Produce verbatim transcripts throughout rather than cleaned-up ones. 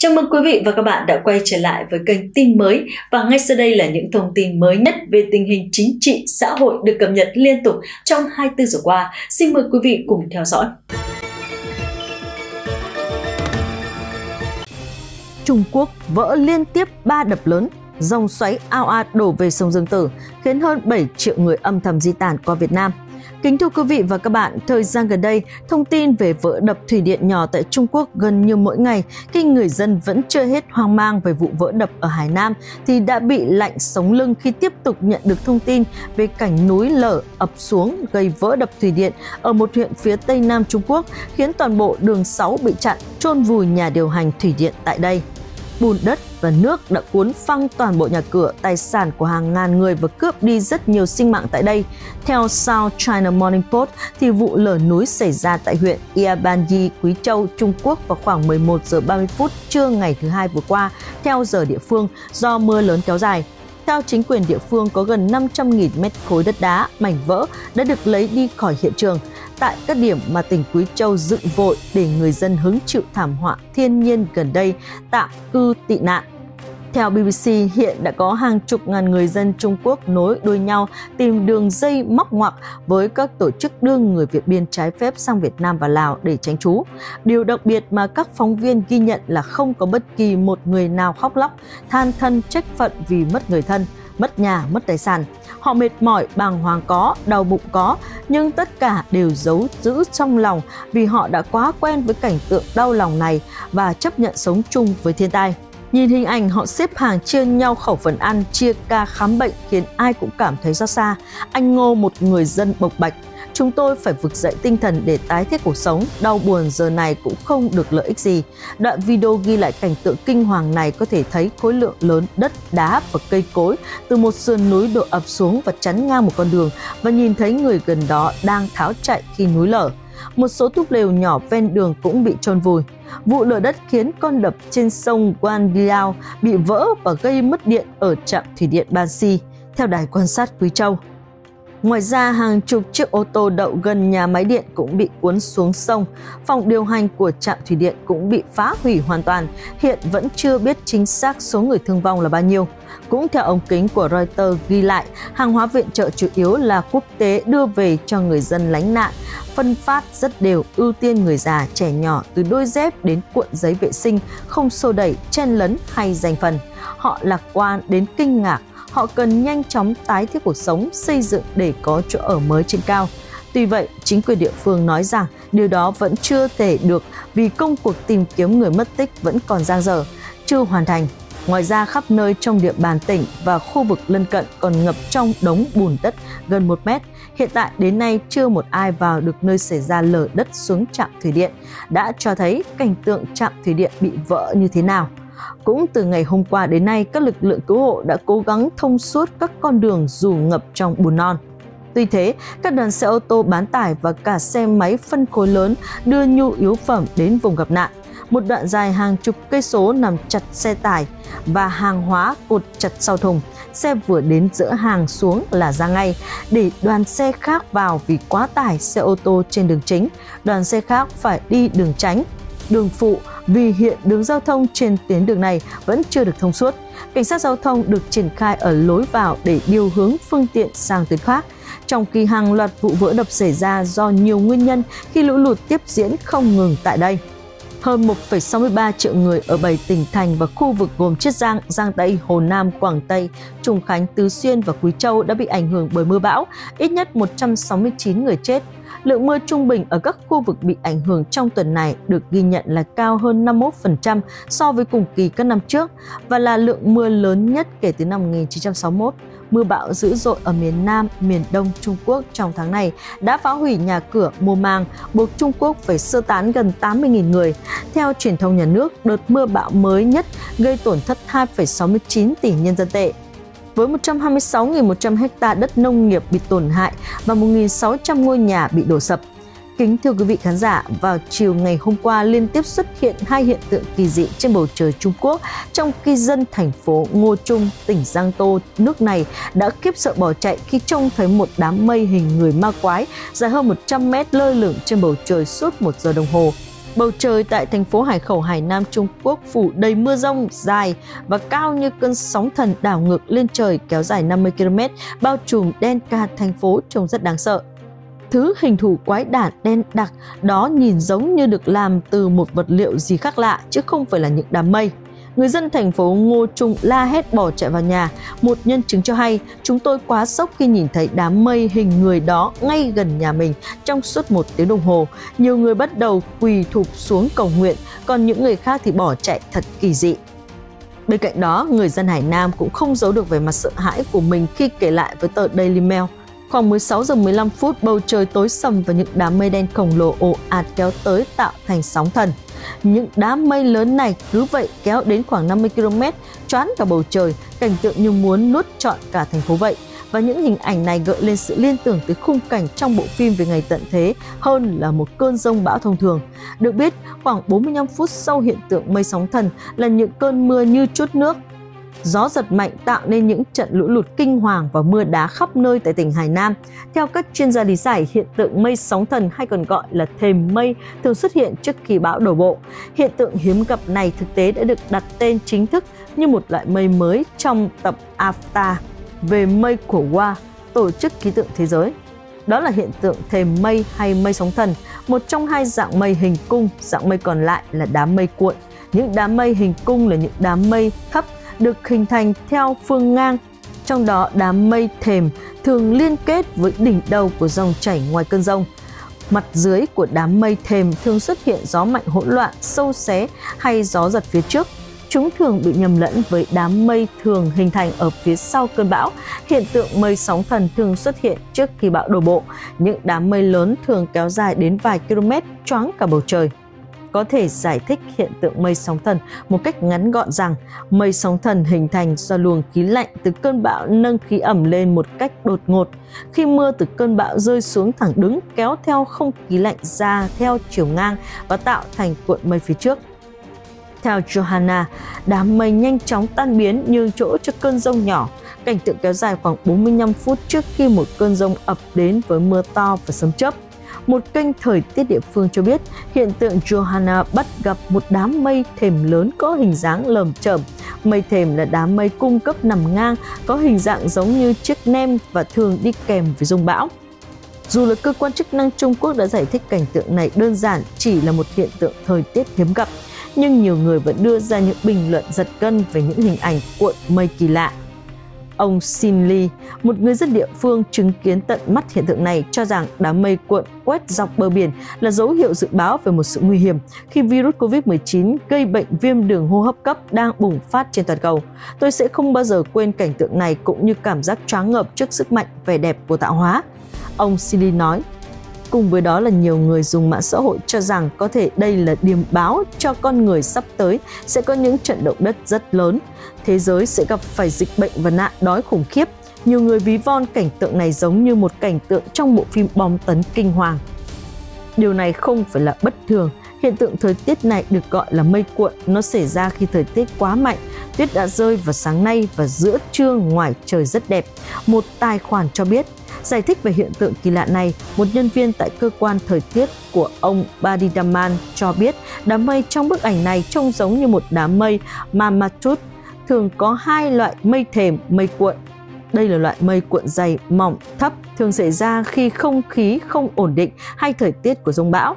Chào mừng quý vị và các bạn đã quay trở lại với kênh tin mới, và ngay sau đây là những thông tin mới nhất về tình hình chính trị, xã hội được cập nhật liên tục trong hai mươi tư giờ qua. Xin mời quý vị cùng theo dõi. Trung Quốc vỡ liên tiếp ba đập lớn, dòng xoáy ao ạt đổ về sông Dương Tử, khiến hơn bảy triệu người âm thầm di tản qua Việt Nam. Kính thưa quý vị và các bạn, thời gian gần đây, thông tin về vỡ đập thủy điện nhỏ tại Trung Quốc gần như mỗi ngày, khi người dân vẫn chưa hết hoang mang về vụ vỡ đập ở Hải Nam thì đã bị lạnh sống lưng khi tiếp tục nhận được thông tin về cảnh núi lở ập xuống gây vỡ đập thủy điện ở một huyện phía Tây Nam Trung Quốc, khiến toàn bộ đường sáu bị chặn, chôn vùi nhà điều hành thủy điện tại đây. Bùn đất và nước đã cuốn phăng toàn bộ nhà cửa, tài sản của hàng ngàn người và cướp đi rất nhiều sinh mạng tại đây. Theo South China Morning Post, thì vụ lở núi xảy ra tại huyện Yabanjy, Quý Châu, Trung Quốc vào khoảng mười một giờ ba mươi phút trưa ngày thứ Hai vừa qua, theo giờ địa phương, do mưa lớn kéo dài. Theo chính quyền địa phương, có gần năm trăm nghìn mét khối đất đá, mảnh vỡ đã được lấy đi khỏi hiện trường tại các điểm mà tỉnh Quý Châu dựng vội để người dân hứng chịu thảm họa thiên nhiên gần đây tạm cư tị nạn. Theo B B C, hiện đã có hàng chục ngàn người dân Trung Quốc nối đuôi nhau tìm đường dây móc ngoặc với các tổ chức đưa người vượt biên trái phép sang Việt Nam và Lào để tránh trú. Điều đặc biệt mà các phóng viên ghi nhận là không có bất kỳ một người nào khóc lóc, than thân trách phận vì mất người thân, mất nhà, mất tài sản. Họ mệt mỏi, bàng hoàng có, đau bụng có, nhưng tất cả đều giấu giữ trong lòng vì họ đã quá quen với cảnh tượng đau lòng này và chấp nhận sống chung với thiên tai. Nhìn hình ảnh họ xếp hàng chia nhau khẩu phần ăn, chia ca khám bệnh khiến ai cũng cảm thấy xót xa. Anh Ngô, một người dân bộc bạch: "Chúng tôi phải vực dậy tinh thần để tái thiết cuộc sống, đau buồn giờ này cũng không được lợi ích gì." Đoạn video ghi lại cảnh tượng kinh hoàng này có thể thấy khối lượng lớn đất, đá và cây cối từ một sườn núi đổ ập xuống và chắn ngang một con đường, và nhìn thấy người gần đó đang tháo chạy khi núi lở. Một số túp lều nhỏ ven đường cũng bị chôn vùi. Vụ lở đất khiến con đập trên sông Guangdiao bị vỡ và gây mất điện ở trạm thủy điện Banxi, theo đài quan sát Quý Châu. Ngoài ra, hàng chục chiếc ô tô đậu gần nhà máy điện cũng bị cuốn xuống sông. Phòng điều hành của trạm thủy điện cũng bị phá hủy hoàn toàn. Hiện vẫn chưa biết chính xác số người thương vong là bao nhiêu. Cũng theo ống kính của Reuters ghi lại, hàng hóa viện trợ chủ yếu là quốc tế đưa về cho người dân lánh nạn, phân phát rất đều, ưu tiên người già, trẻ nhỏ, từ đôi dép đến cuộn giấy vệ sinh, không xô đẩy, chen lấn hay giành phần. Họ lạc quan đến kinh ngạc. Họ cần nhanh chóng tái thiết cuộc sống, xây dựng để có chỗ ở mới trên cao. Tuy vậy, chính quyền địa phương nói rằng điều đó vẫn chưa thể được vì công cuộc tìm kiếm người mất tích vẫn còn dang dở, chưa hoàn thành. Ngoài ra, khắp nơi trong địa bàn tỉnh và khu vực lân cận còn ngập trong đống bùn đất gần một mét. Hiện tại đến nay chưa một ai vào được nơi xảy ra lở đất xuống trạm thủy điện, đã cho thấy cảnh tượng trạm thủy điện bị vỡ như thế nào. Cũng từ ngày hôm qua đến nay, các lực lượng cứu hộ đã cố gắng thông suốt các con đường dù ngập trong bùn non. Tuy thế, các đoàn xe ô tô bán tải và cả xe máy phân khối lớn đưa nhu yếu phẩm đến vùng gặp nạn. Một đoạn dài hàng chục cây số nằm chặt xe tải và hàng hóa cột chặt sau thùng. Xe vừa đến giữa hàng xuống là ra ngay, để đoàn xe khác vào vì quá tải xe ô tô trên đường chính. Đoàn xe khác phải đi đường tránh, đường phụ vì hiện đường giao thông trên tuyến đường này vẫn chưa được thông suốt. Cảnh sát giao thông được triển khai ở lối vào để điều hướng phương tiện sang tuyến khác. Trong khi hàng loạt vụ vỡ đập xảy ra do nhiều nguyên nhân khi lũ lụt tiếp diễn không ngừng tại đây. Hơn một phẩy sáu mươi ba triệu người ở bảy tỉnh thành và khu vực gồm Chiết Giang, Giang Tây, Hồ Nam, Quảng Tây, Trùng Khánh, Tứ Xuyên và Quý Châu đã bị ảnh hưởng bởi mưa bão, ít nhất một trăm sáu mươi chín người chết. Lượng mưa trung bình ở các khu vực bị ảnh hưởng trong tuần này được ghi nhận là cao hơn năm mươi mốt phần trăm so với cùng kỳ các năm trước và là lượng mưa lớn nhất kể từ năm một nghìn chín trăm sáu mươi mốt. Mưa bão dữ dội ở miền Nam, miền Đông Trung Quốc trong tháng này đã phá hủy nhà cửa, mùa màng, buộc Trung Quốc phải sơ tán gần tám mươi nghìn người. Theo truyền thông nhà nước, đợt mưa bão mới nhất gây tổn thất hai phẩy sáu mươi chín tỷ nhân dân tệ, với một trăm hai mươi sáu nghìn một trăm ha đất nông nghiệp bị tổn hại và một nghìn sáu trăm ngôi nhà bị đổ sập. Kính thưa quý vị khán giả, vào chiều ngày hôm qua liên tiếp xuất hiện hai hiện tượng kỳ dị trên bầu trời Trung Quốc, trong khi dân thành phố Ngô Trung, tỉnh Giang Tô, nước này đã khiếp sợ bỏ chạy khi trông thấy một đám mây hình người ma quái dài hơn một trăm mét lơ lửng trên bầu trời suốt một giờ đồng hồ. Bầu trời tại thành phố Hải Khẩu, Hải Nam, Trung Quốc phủ đầy mưa rông dài và cao như cơn sóng thần đảo ngược lên trời kéo dài năm mươi ki lô mét, bao trùm đen cả thành phố trông rất đáng sợ. Thứ hình thù quái đản đen đặc đó nhìn giống như được làm từ một vật liệu gì khác lạ chứ không phải là những đám mây. Người dân thành phố Ngô Trung la hét bỏ chạy vào nhà. Một nhân chứng cho hay, chúng tôi quá sốc khi nhìn thấy đám mây hình người đó ngay gần nhà mình trong suốt một tiếng đồng hồ. Nhiều người bắt đầu quỳ thụp xuống cầu nguyện, còn những người khác thì bỏ chạy thật kỳ dị. Bên cạnh đó, người dân Hải Nam cũng không giấu được vẻ mặt sợ hãi của mình khi kể lại với tờ Daily Mail. Khoảng mười sáu giờ mười lăm phút, bầu trời tối sầm và những đám mây đen khổng lồ ồ ạt kéo tới tạo thành sóng thần. Những đám mây lớn này cứ vậy kéo đến khoảng năm mươi ki lô mét, choán cả bầu trời, cảnh tượng như muốn nuốt trọn cả thành phố vậy. Và những hình ảnh này gợi lên sự liên tưởng tới khung cảnh trong bộ phim về ngày tận thế hơn là một cơn giông bão thông thường. Được biết, khoảng bốn mươi lăm phút sau hiện tượng mây sóng thần là những cơn mưa như trút nước. Gió giật mạnh tạo nên những trận lũ lụt kinh hoàng và mưa đá khắp nơi tại tỉnh Hải Nam. Theo các chuyên gia lý giải, hiện tượng mây sóng thần hay còn gọi là thềm mây thường xuất hiện trước khi bão đổ bộ. Hiện tượng hiếm gặp này thực tế đã được đặt tên chính thức như một loại mây mới trong tập a ép tê a về mây của W M O, Tổ chức Khí tượng Thế giới. Đó là hiện tượng thềm mây hay mây sóng thần, một trong hai dạng mây hình cung, dạng mây còn lại là đám mây cuộn. Những đám mây hình cung là những đám mây thấp, được hình thành theo phương ngang, trong đó đám mây thềm thường liên kết với đỉnh đầu của dòng chảy ngoài cơn giông. Mặt dưới của đám mây thềm thường xuất hiện gió mạnh hỗn loạn, sâu xé hay gió giật phía trước. Chúng thường bị nhầm lẫn với đám mây thường hình thành ở phía sau cơn bão. Hiện tượng mây sóng thần thường xuất hiện trước khi bão đổ bộ. Những đám mây lớn thường kéo dài đến vài km, choáng cả bầu trời. Có thể giải thích hiện tượng mây sóng thần một cách ngắn gọn rằng mây sóng thần hình thành do luồng khí lạnh từ cơn bão nâng khí ẩm lên một cách đột ngột. Khi mưa từ cơn bão rơi xuống thẳng đứng, kéo theo không khí lạnh ra theo chiều ngang và tạo thành cuộn mây phía trước. Theo Johanna, đám mây nhanh chóng tan biến nhường chỗ cho cơn giông nhỏ. Cảnh tượng kéo dài khoảng bốn mươi lăm phút trước khi một cơn giông ập đến với mưa to và sấm chớp. Một kênh thời tiết địa phương cho biết, hiện tượng Johanna bắt gặp một đám mây thềm lớn có hình dáng lởm chởm. Mây thềm là đám mây cung cấp nằm ngang, có hình dạng giống như chiếc nem và thường đi kèm với giông bão. Dù là cơ quan chức năng Trung Quốc đã giải thích cảnh tượng này đơn giản chỉ là một hiện tượng thời tiết hiếm gặp, nhưng nhiều người vẫn đưa ra những bình luận giật gân về những hình ảnh cuộn mây kỳ lạ. Ông Sinly, một người dân địa phương chứng kiến tận mắt hiện tượng này, cho rằng đám mây cuộn quét dọc bờ biển là dấu hiệu dự báo về một sự nguy hiểm khi virus Covid mười chín gây bệnh viêm đường hô hấp cấp đang bùng phát trên toàn cầu. Tôi sẽ không bao giờ quên cảnh tượng này cũng như cảm giác choáng ngợp trước sức mạnh vẻ đẹp của tạo hóa, ông Sinly nói. Cùng với đó là nhiều người dùng mạng xã hội cho rằng có thể đây là điềm báo cho con người sắp tới sẽ có những trận động đất rất lớn. Thế giới sẽ gặp phải dịch bệnh và nạn đói khủng khiếp. Nhiều người ví von cảnh tượng này giống như một cảnh tượng trong bộ phim bom tấn kinh hoàng. Điều này không phải là bất thường. Hiện tượng thời tiết này được gọi là mây cuộn. Nó xảy ra khi thời tiết quá mạnh. Tuyết đã rơi vào sáng nay và giữa trưa ngoài trời rất đẹp. Một tài khoản cho biết. Giải thích về hiện tượng kỳ lạ này, một nhân viên tại cơ quan thời tiết của ông Badidaman cho biết đám mây trong bức ảnh này trông giống như một đám mây Mammatus. Thường có hai loại mây thềm, mây cuộn. Đây là loại mây cuộn dày, mỏng, thấp, thường xảy ra khi không khí không ổn định hay thời tiết của giông bão.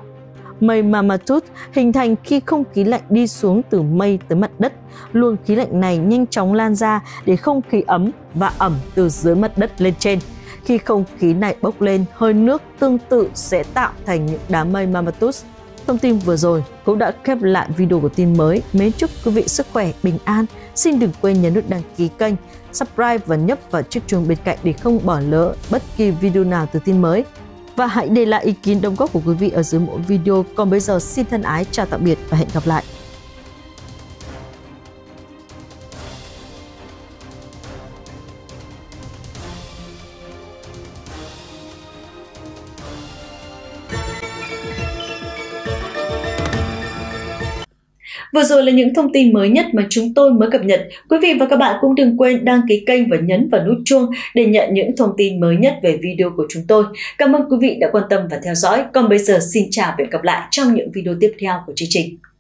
Mây Mammatus hình thành khi không khí lạnh đi xuống từ mây tới mặt đất. Luồng khí lạnh này nhanh chóng lan ra để không khí ấm và ẩm từ dưới mặt đất lên trên. Khi không khí này bốc lên, hơi nước tương tự sẽ tạo thành những đám mây Mammatus. Thông tin vừa rồi cũng đã khép lại video của tin mới. Mến chúc quý vị sức khỏe, bình an. Xin đừng quên nhấn nút đăng ký kênh, subscribe và nhấp vào chiếc chuông bên cạnh để không bỏ lỡ bất kỳ video nào từ tin mới. Và hãy để lại ý kiến đóng góp của quý vị ở dưới mỗi video. Còn bây giờ xin thân ái chào tạm biệt và hẹn gặp lại. Vừa rồi là những thông tin mới nhất mà chúng tôi mới cập nhật. Quý vị và các bạn cũng đừng quên đăng ký kênh và nhấn vào nút chuông để nhận những thông tin mới nhất về video của chúng tôi. Cảm ơn quý vị đã quan tâm và theo dõi. Còn bây giờ xin chào và hẹn gặp lại trong những video tiếp theo của chương trình.